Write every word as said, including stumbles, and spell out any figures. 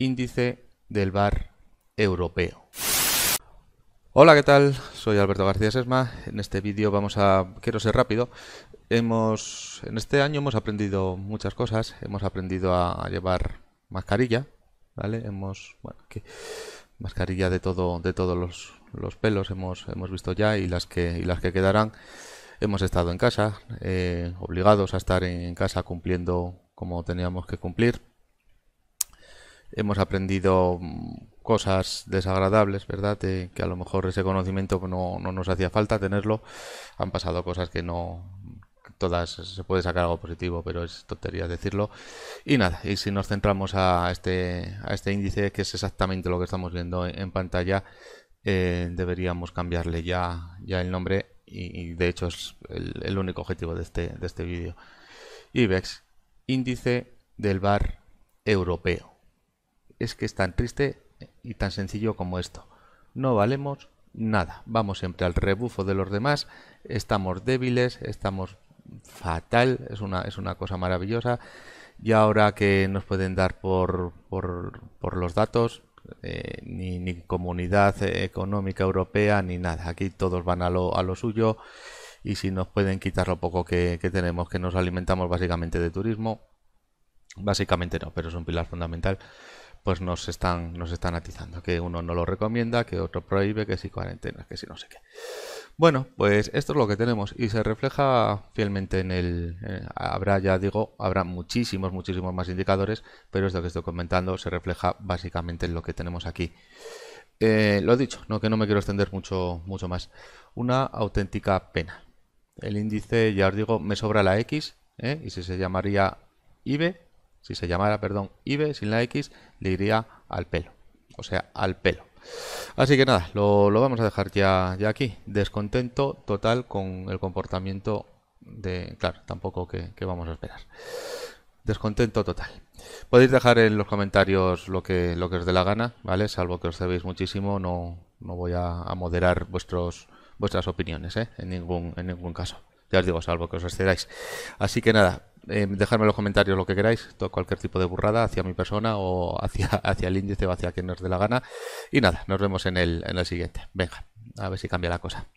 índice del V A R europeo. Hola, ¿qué tal? Soy Alberto García Sesma. En este vídeo vamos a... quiero ser rápido. Hemos, en este año hemos aprendido muchas cosas. Hemos aprendido a llevar mascarilla, ¿vale? Hemos... bueno, que mascarilla de todo, de todos los, los pelos hemos, hemos visto ya, y las que, y las que quedarán. Hemos estado en casa, eh, obligados a estar en casa cumpliendo como teníamos que cumplir. Hemos aprendido cosas desagradables, ¿verdad? De que a lo mejor ese conocimiento no, no nos hacía falta tenerlo. Han pasado cosas que no... todas se puede sacar algo positivo, pero es tontería decirlo. Y nada, y si nos centramos a este, a este índice, que es exactamente lo que estamos viendo en pantalla, eh, deberíamos cambiarle ya, ya el nombre, y, y de hecho es el, el único objetivo de este, de este vídeo. I B E X, índice del V A R europeo. Es que es tan triste y tan sencillo como esto. No valemos nada, vamos siempre al rebufo de los demás, estamos débiles, estamos fatal, es una, es una cosa maravillosa. Y ahora que nos pueden dar por, por, por los datos, eh, ni, ni comunidad económica europea ni nada, aquí todos van a lo, a lo suyo, y si nos pueden quitar lo poco que, que tenemos, que nos alimentamos básicamente de turismo, básicamente no, pero es un pilar fundamental, pues nos están, nos están atizando, que uno no lo recomienda, que otro prohíbe, que si cuarentenas, que si no sé qué. Bueno, pues esto es lo que tenemos y se refleja fielmente en el... Eh, habrá, ya digo, habrá muchísimos, muchísimos más indicadores, pero esto que estoy comentando se refleja básicamente en lo que tenemos aquí. Eh, lo dicho, no, que no me quiero extender mucho, mucho más. Una auténtica pena. El índice, ya os digo, me sobra la X, ¿eh? Y si se llamaría I B E, si se llamara, perdón, I B E sin la X, le iría al pelo. O sea, al pelo. Así que nada, lo, lo vamos a dejar ya, ya aquí. Descontento total con el comportamiento de... claro, tampoco que, que vamos a esperar. Descontento total. Podéis dejar en los comentarios lo que, lo que os dé la gana, ¿vale? Salvo que os cebéis muchísimo, no, no voy a, a moderar vuestros, vuestras opiniones, ¿eh? En ningún, en ningún caso. Ya os digo, salvo que os excedáis. Así que nada, eh, dejadme en los comentarios lo que queráis, todo, cualquier tipo de burrada hacia mi persona o hacia, hacia el índice o hacia quien os dé la gana. Y nada, nos vemos en el, en el siguiente. Venga, a ver si cambia la cosa.